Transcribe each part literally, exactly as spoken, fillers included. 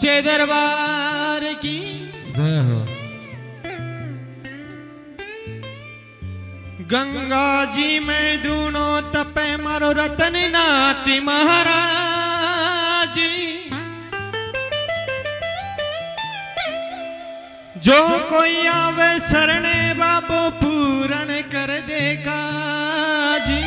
सच्चे दरबार की जय हो। गंगा जी में दूनो तपे मारो रतन नाती महाराज, जो कोई आवे शरणे बाबो पूरण कर देगा जी।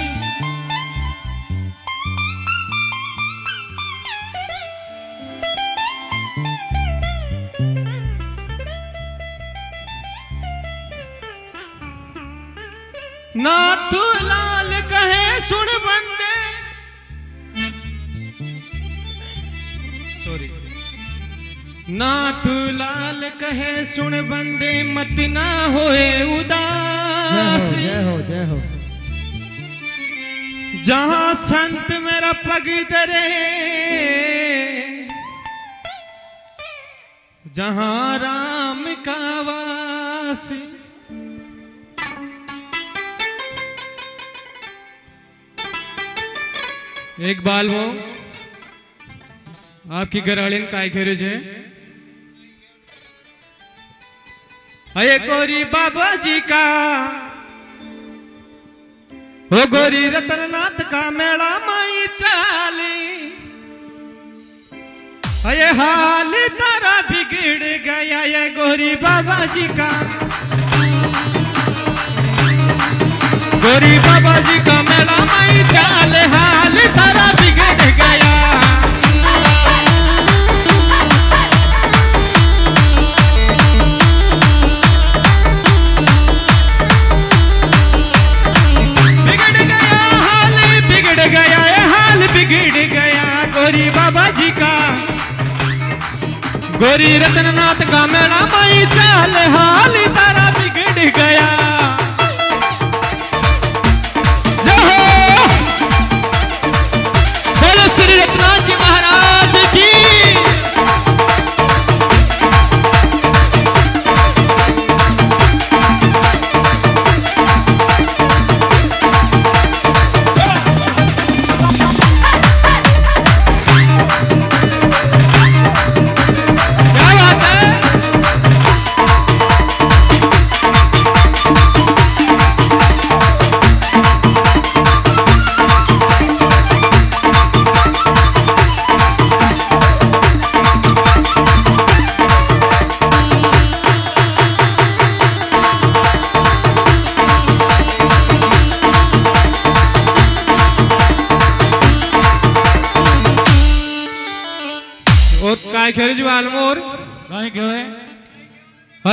नाथ लाल कहे सुन बंदे, सॉरी, नाथ लाल कहे सुन बंदे मत ना होए उदास। जय हो, जय हो। जहां संत मेरा पग धरे, जहां राम का वास। एक बाल वो आपकी गरालिन काय खेरे जे अये गोरी बाबा जी का, हो गोरी रतननाथ का मेला माई चाली। अये हाल तारा बिगड़ गया ये गोरी बाबा जी का, गोरी बाबा जी का मेला माई चाल। हाल सारा बिगड़ गया, बिगड़ गया हाल, बिगड़ गया ये हाल, बिगड़ गया गोरी बाबा जी का, गोरी रतननाथ का मेला माई चाल। हाल तारा बिगड़ गया,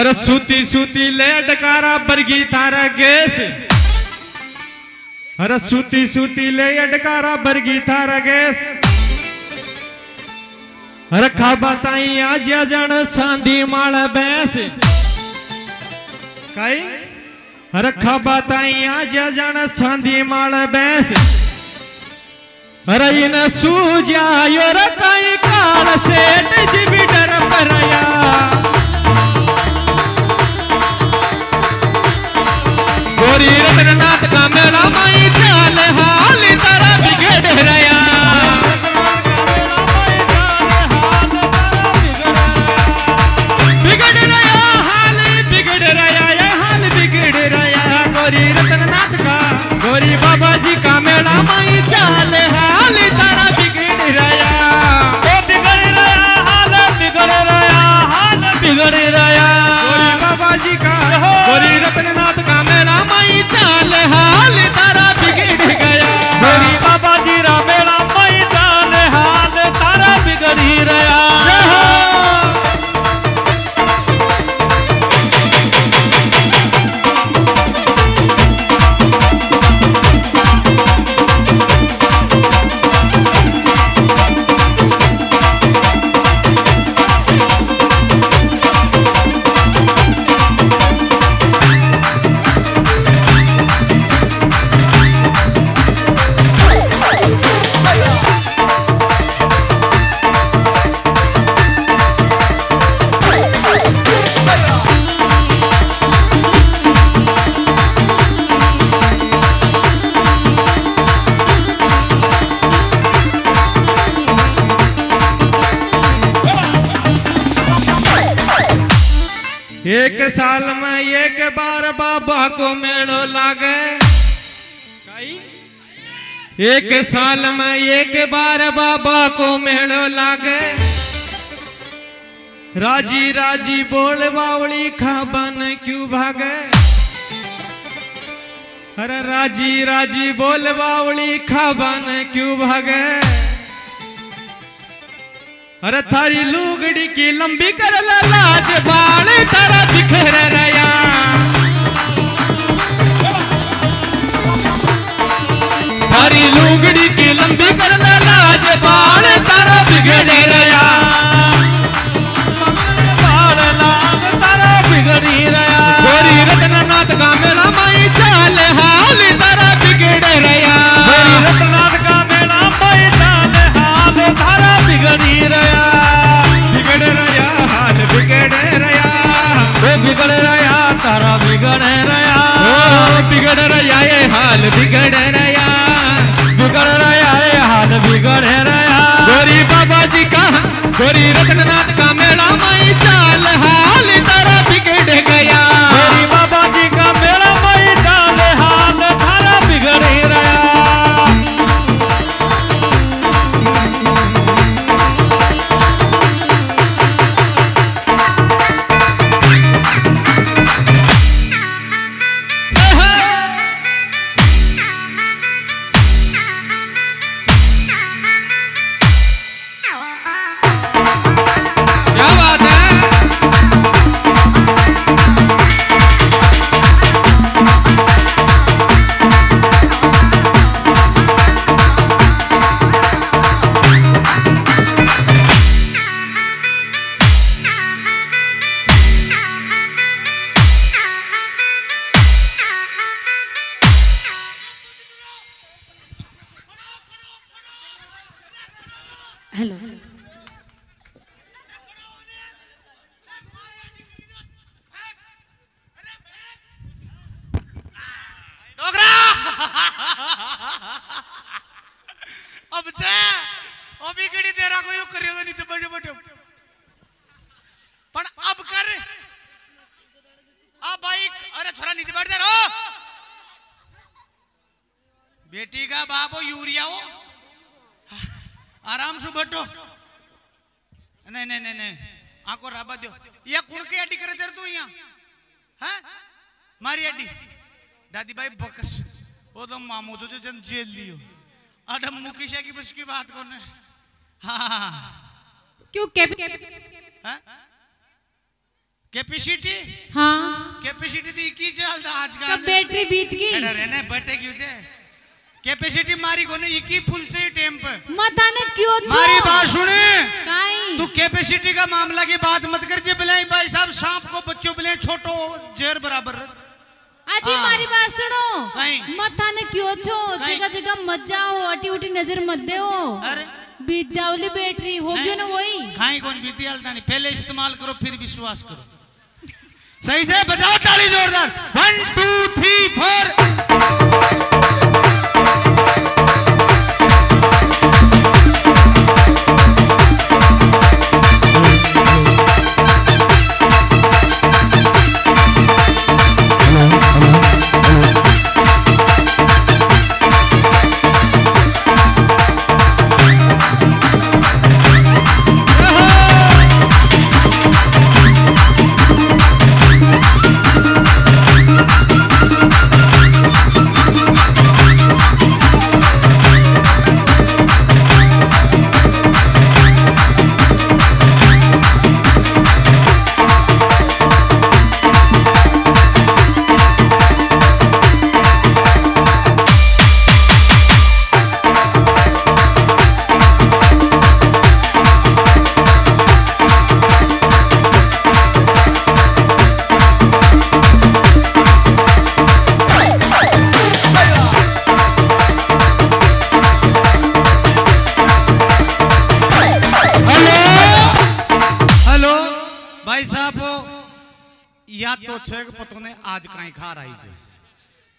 अरे सूती सूती ले डकारा बरगी थारा गैस। अरे सूती सूती ले डकारा बरगी थारा गैस। अरे खाबा ताई आज या जान सांधी माला बैस। काई अरे खाबा ताई आज या जान सांधी माला बैस। अरे इन सूजा योर काई काल सेठ जी भी डर परया। गोरी रतननाथ का मेला माई चाल। हाल तारा बिगड़ रया, बिगड़ रया हाल, बिगड़ रया ये हाल, बिगड़ रया गोरी रतननाथ का, गोरी बाबा जी का मेला माई चाल। हाल तारा बिगड़ रया, बिगड़ रया। एक साल में एक बार बाबा को मेलो लागे। एक साल में एक बार बाबा को मेलो लागे। राजी राजी बोल बावली खाबन क्यों भागे। अरे राजी राजी बोल बावली खाबन क्यों भागे। अरे थारी लूगड़ी की लंबी कर ला लाज बाल तारा बिखर रया। थारी लूगड़ी की लंबी कर ला लाज बाल तारा बिगड़ रया। बाल लाज तारा बिगड़ी रया। गोरी रतननाथ का मेला माई चाल हाल तारा बिगड़ रया। गोरी रतननाथ का मेला माई चाल हाल तारा बिगड़ी रया। बिगड़ रहा तारा बिगड़ रहा। बिगड़ रहा ये हाल बिगड़ रहा। बिगड़ रहा ये हाल बिगड़ रहा। गोरी बाबा जी का गोरी रतननाथ का मेला माई चाल हाल तारा बिगड़ गया। गोरी बाबा जी का मेला माई चाल हाल तारा बिगड़ रहा। हेलो डोगरा अब से अभी कड़ी तेरा कोई करेगा नहीं तो बैठो बैठो पर अब कर अब भाई। अरे थोड़ा नीचे बैठ जा रो बेटी का बाप हो यूरिया हो आराम से बैठो। नहीं नहीं नहीं नहीं आको राबा दो ये कुड़के अड्डी करे तेरे तू यहाँ है मारी अड्डी दादी भाई बकस वो तो मामू तो जो जन जेल दियो अडम मुकेश की बस की बात कौन है। हाँ क्यों कैप हाँ कैपेसिटी हाँ कैपेसिटी तो इक्की चल दा आज का बैटरी बीत की अरे रहने बैठे क्यों जे कैपेसिटी मारी को ने इकी फुल से ही टेम पे मत आने क्यों चो मारी बात सुने काई तू कैपेसिटी का मामला की बात मत कर जे बिलाई भाई साहब सांप को बच्चों बिलाई छोटो जेर बराबर आजी मारी बात सुनो मत आने क्यों चो जगह जगह मत जाओ अटी उटी नजर मत दे हो बीत जाओली बैटरी हो क्यों ना वही खाई कौन बीती अलतानी पहले इस्तेमाल करो फिर विश्वास करो सही से बजाओ ताली जोरदार वन टू थ्री फोर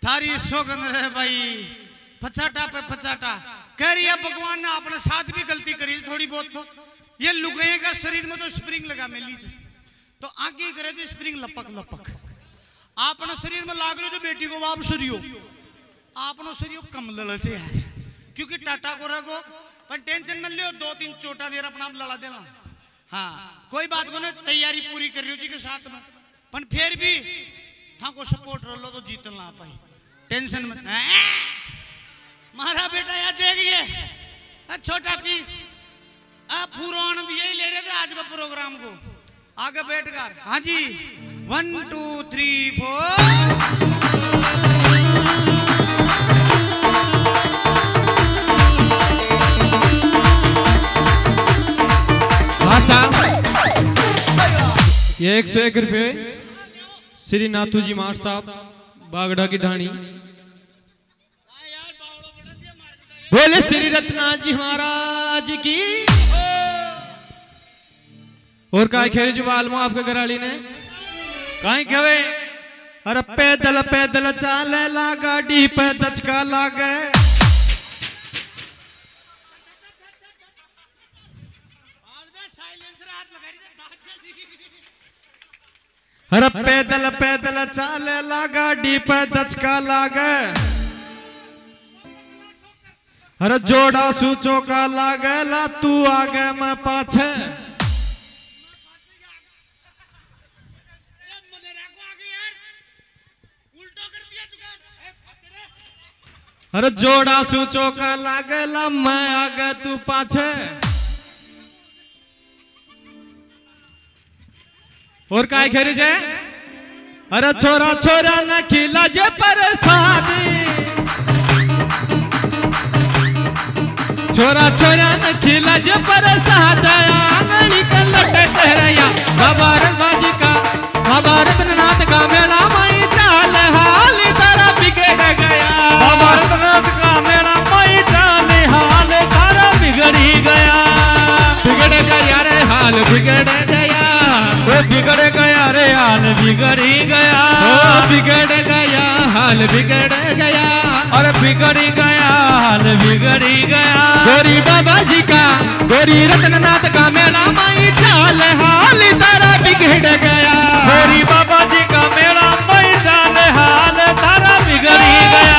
थारी सोगन रे भाई फचाटा पे फचाटा कह रही है भगवान ने अपने साथ भी गलती करी थोड़ी बहुत तो ये लुगाई का शरीर में तो स्प्रिंग लगा मिली तो आगे करे तो स्प्रिंग लपक लपक आपने शरीर में लाग रही तो बेटी को बाप शरीर आपनो शरीर कम ललचे है क्योंकि टाटा को रखो पर टेंशन न लियो दो तीन चोटा देर अपना लड़ा देना। हाँ कोई बात को नहीं तैयारी पूरी कर रही हो जी के साथ में पर फिर भी था को सपोर्ट रह लो तो जीत ना पाई टेंशन मत मारा बेटा यार देखिए छोटा पीस आप फूरोन दिए ले रहे थे आज का प्रोग्राम को आगे बैठकर। हाँ जी वन टू थ्री फोर एक सौ एक रुपये श्री नाथू जी महाराज साहब बागड़ा की ढाणी बोले श्री रत्ना जी महाराज की और का खेल जो बाल माँ आपके घराली ने कहीं कहे अरे पैदल पैदल चाले ला गाड़ी पे दचका लागे अरे पैदल पैदल चाले ला गाड़ी पे दचका लागे अरे जोड़ा सूचो का लागे ला तू आगे मैं पाछे अरे जोड़ा सूचो का लागे ला मैं आगे तू पाछे और काय खेरी जे अरे छोरा छोरा न खिला जे परसादी छोरा छोरा न खिला जे परसादा आंगली का लटक रया बाबा रंगाजी का बाबा रतनाथ का मेला माई चाल हाल तारा बिगड़ गया बाबा रतनाथ का मेला माई चाल हाल तारा बिगड़ी गया बिगड़ गया रे हाल बिगड़ बिगड़ गया रे हाल बिगड़ी गया बिगड़ गया हाल बिगड़ गया और बिगड़ी गया हाल बिगड़ी गया गोरी बाबा जी का गोरी रतननाथ का मेला माई चाल हाल तारा बिगड़ गया गोरी बाबा जी का मेला माई चाल हाल तारा बिगड़ी गया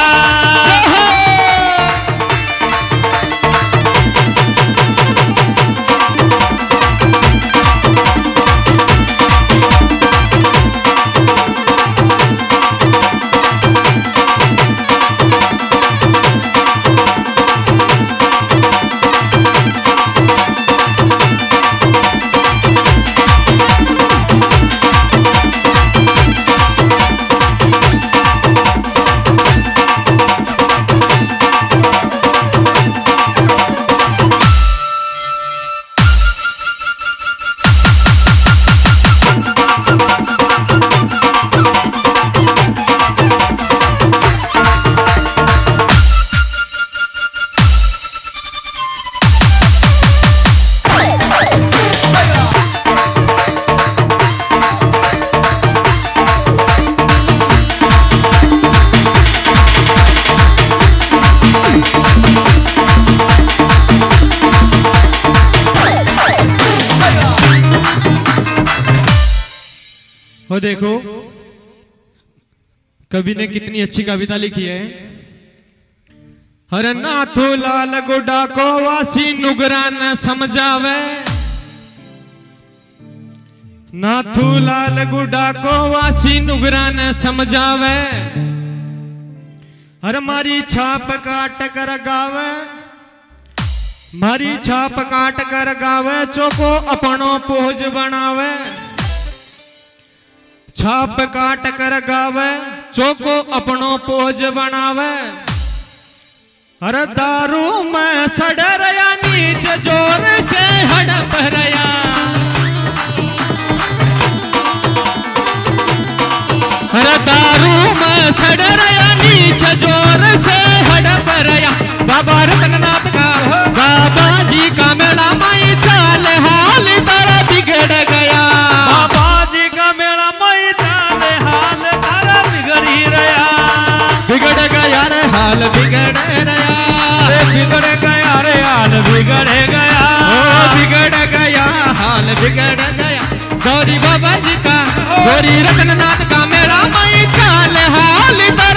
देखो कवि ने कितनी अच्छी कविता लिखी है। हर नाथू लाल गोडा को वासी नुगरा न समझावे नाथू लाल गोडा को वासी नुगरा न समझावे हर मारी छाप काट कर गावे मारी छाप काट कर गावे चोको अपनो पोज बनावे छाप काट कर गावे चोको अपनो पोज बनावे अरे दारू में सड़ रया नीच जोर से हड़प रया अरे दारू में सड़ रया नीच जोर से हड़प रया बाबा रतननाथ का बाबा जी का मेला माई चाल हाल तारा बिगड़ गया बाबा जी का मेला हाल बिगड़ गया बिगड़ गया रे हाल बिगड़ गया बिगड़ गया हाल बिगड़ गया गौरी बाबा जी का, गौरी रतननाथ का मेरा मई चाल हाल।